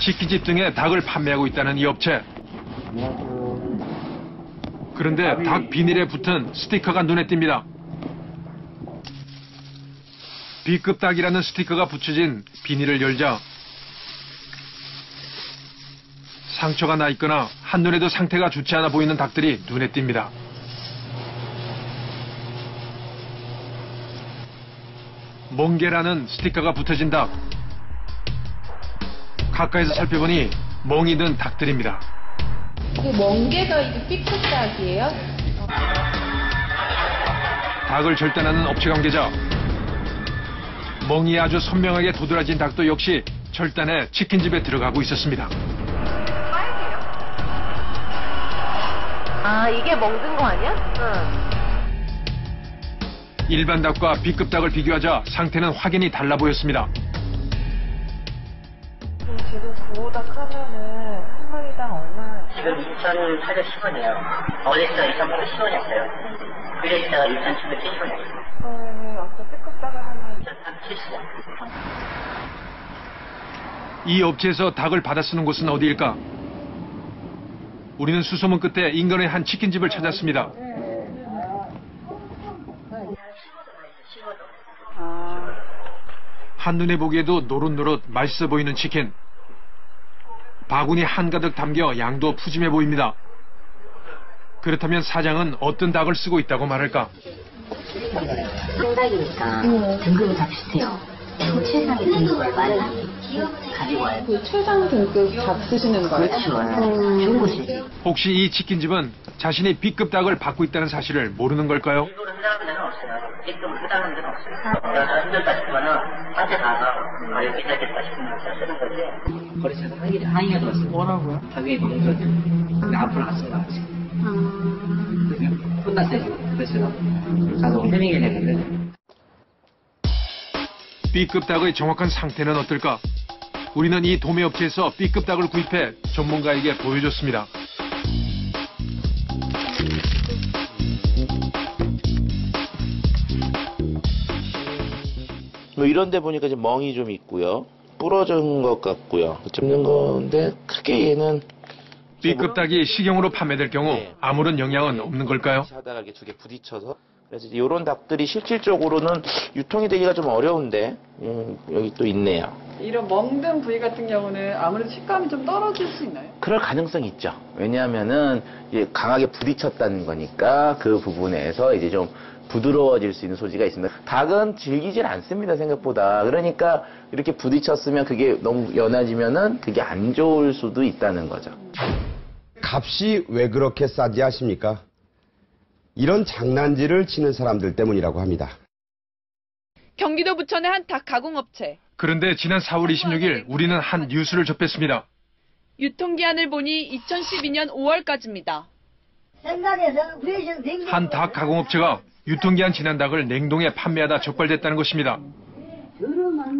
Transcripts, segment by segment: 치킨집 등에 닭을 판매하고 있다는 이 업체. 그런데 닭 비닐에 붙은 스티커가 눈에 띕니다. B급 닭이라는 스티커가 붙여진 비닐을 열자 상처가 나 있거나 한눈에도 상태가 좋지 않아 보이는 닭들이 눈에 띕니다. 멍게라는 스티커가 붙여진 닭. 가까이서 살펴보니 멍이 든 닭들입니다. 그 멍게가 이게 B급 닭이에요? 닭을 절단하는 업체 관계자. 멍이 아주 선명하게 도드라진 닭도 역시 절단해 치킨집에 들어가고 있었습니다. 아, 이게 멍든 거 아니야? 응. 일반 닭과 B급 닭을 비교하자 상태는 확연히 달라 보였습니다. 지금 보호닭 하면은 한 마리당 얼마예요? 지금 2,810원이에요. 어제서 2,810원이었어요. 그제서 2,770원이었어요. 저는 아까 B급 닭을 하면 2,370원. 이 업체에서 닭을 받아 쓰는 곳은 어디일까? 우리는 수소문 끝에 인근의 한 치킨집을 찾았습니다. 한눈에 보기에도 노릇노릇 맛있어 보이는 치킨. 바구니 한가득 담겨 양도 푸짐해 보입니다. 그렇다면 사장은 어떤 닭을 쓰고 있다고 말할까? 한닭이니까 등급이 다 비슷해요. 최상의 등급을 말라. 그 최상 등급 닭 쓰시는 거예요? 그렇죠. 혹시 이 치킨집은 자신이 B급 닭을 받고 있다는 사실을 모르는 걸까요? 일부러 해당하는 데는 없어요. B급 해당하는 데는 없어요. 내가 힘들다 싶으면은 딴 데 가서 여기 있겠다 싶으면 쓰는 거지. 거래처에서 항의가 들어왔어요. 뭐라고요? 자기 명절 근데 앞으로 안 쓴다 하지. 혼났어요. 그래서 자동 해명이 되는데. B급 닭의 정확한 상태는 어떨까? 우리는 이 도매업체에서 B급 닭을 구입해 전문가에게 보여줬습니다. 뭐 이런 데 보니까 이제 멍이 좀 있고요. 부러진 것 같고요. 접는 건데 크게 얘는 B급 닭이 식용으로 판매될 경우 아무런 영향은 없는 걸까요? 하다가 이렇게 두 개 부딪혀서 그래서 이런 닭들이 실질적으로는 유통이 되기가 좀 어려운데 여기 또 있네요. 이런 멍든 부위 같은 경우는 아무래도 식감이 좀 떨어질 수 있나요? 그럴 가능성이 있죠. 왜냐하면은 강하게 부딪혔다는 거니까 그 부분에서 이제 좀 부드러워질 수 있는 소지가 있습니다. 닭은 질기질 않습니다, 생각보다. 그러니까 이렇게 부딪혔으면 그게 너무 연해지면은 그게 안 좋을 수도 있다는 거죠. 값이 왜 그렇게 싸지 아십니까? 이런 장난질을 치는 사람들 때문이라고 합니다. 경기도 부천의 한 닭 가공업체. 그런데 지난 4월 26일 우리는 한 뉴스를 접했습니다. 유통기한을 보니 2012년 5월까지입니다. 한 닭 가공업체가 유통기한 지난 닭을 냉동에 판매하다 적발됐다는 것입니다.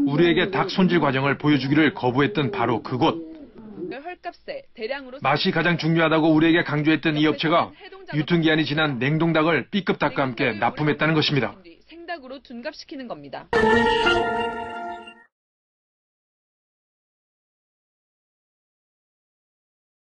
우리에게 닭 손질 과정을 보여주기를 거부했던 바로 그곳. 맛이 가장 중요하다고 우리에게 강조했던 이 업체가 유통기한이 지난 냉동 닭을 B급 닭과 함께 납품했다는 것입니다. 생닭으로 둔갑시키는 겁니다.